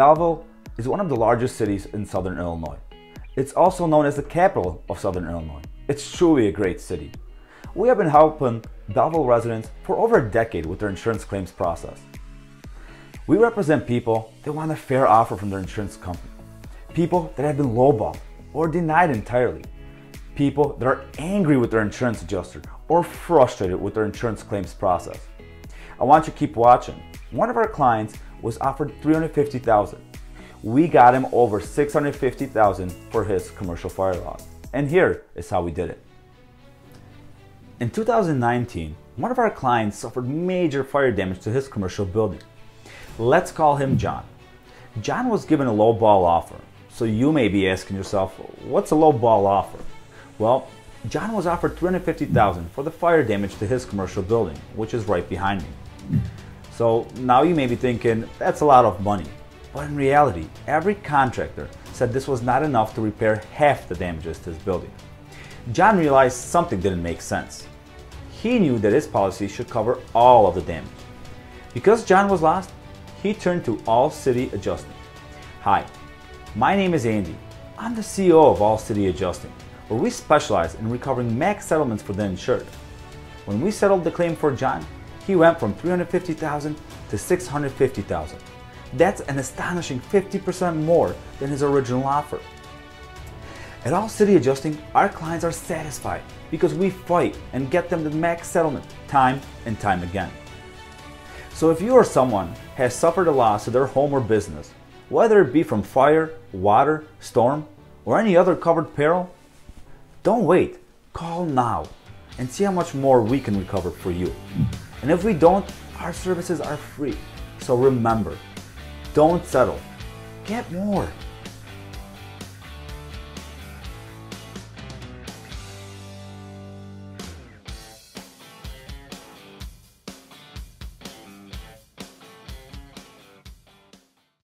Belleville is one of the largest cities in Southern Illinois. It's also known as the capital of Southern Illinois. It's truly a great city. We have been helping Belleville residents for over a decade with their insurance claims process. We represent people that want a fair offer from their insurance company, people that have been lowballed or denied entirely, people that are angry with their insurance adjuster or frustrated with their insurance claims process. I want you to keep watching. One of our clients was offered $350,000. We got him over $650,000 for his commercial fire loss. And here is how we did it. In 2019, one of our clients suffered major fire damage to his commercial building. Let's call him John. John was given a low ball offer. So you may be asking yourself, what's a low ball offer? Well, John was offered $350,000 for the fire damage to his commercial building, which is right behind me. So now you may be thinking, that's a lot of money. But in reality, every contractor said this was not enough to repair half the damages to his building. John realized something didn't make sense. He knew that his policy should cover all of the damage. Because John was lost, he turned to AllCity Adjusting. Hi, my name is Andy. I'm the CEO of AllCity Adjusting, where we specialize in recovering max settlements for the insured. When we settled the claim for John, he went from $350,000 to $650,000. That's an astonishing 50% more than his original offer. At AllCity Adjusting, our clients are satisfied because we fight and get them the max settlement time and time again. So if you or someone has suffered a loss to their home or business, whether it be from fire, water, storm, or any other covered peril, don't wait, call now and see how much more we can recover for you. And if we don't, our services are free. So remember, don't settle, get more.